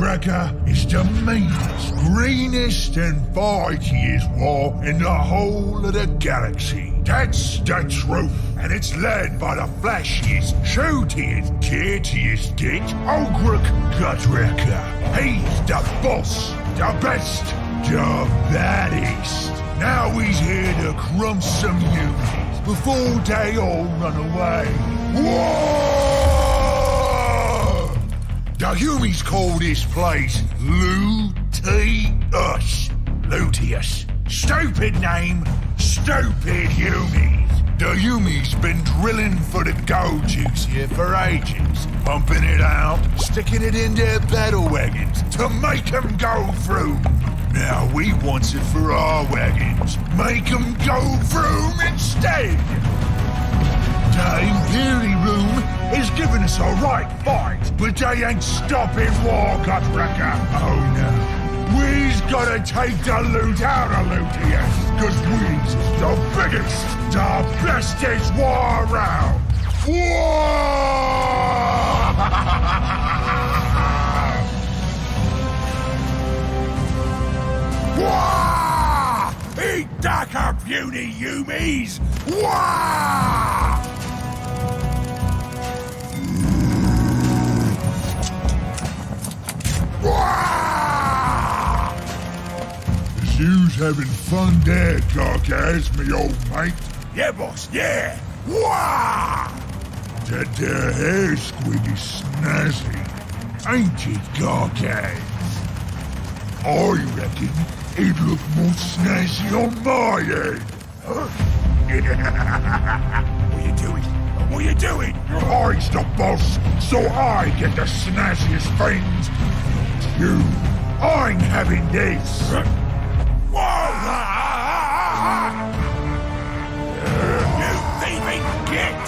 Gutrekka is the meanest, greenest, and fightiest war in the whole of the galaxy. That's the truth, and it's led by the flashiest, shootiest, dirtiest dick, Ogric Gutrekka. He's the boss, the best, the baddest. Now he's here to crumb some units before they all run away. War! The humans call this place Luteus. Luteus. Stupid name. Stupid Yumies! The Yumies been drilling for the gold juice here for ages, pumping it out, sticking it in their battle wagons to make them go through. Now we want it for our wagons, make them go through instead! The Imperial Room is giving us a right fight, but they ain't stopping War Cut Wrecker. Oh no. We's gotta take the loot out of Luteus, cause we's the biggest, the bestest war around. War! War! Eat the computer, Yumies! War! You's having fun there, cock-ass, me old mate. Yeah, boss, yeah. Wah! That there hair squid is snazzy, ain't it, cock-ass? I reckon it look more snazzy on my head. Huh? What you doing? What you doing? I's the boss, so I get the snazziest things. You, I'm having this. Huh? Whoa! You thieving git!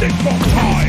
Stick for time!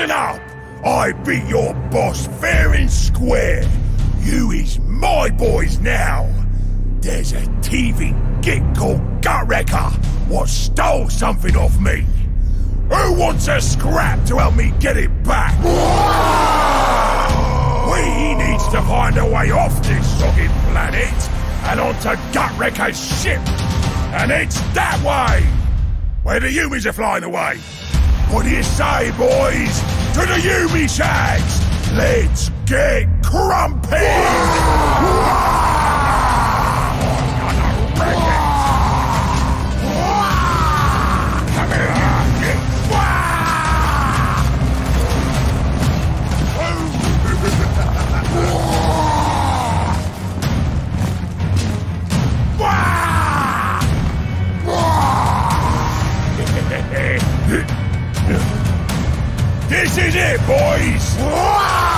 Listen up! I beat your boss fair and square. You is my boys now. There's a TV git called Gutrekka what stole something off me. Who wants a scrap to help me get it back? We needs to find a way off this soggy planet and onto Gutrekka's ship. And it's that way! Where the U-Bs are flying away. What do you say, boys? To the U-B-Sags! Let's get crumpy! I'm gonna wreck it! Come here, you! This is it, boys!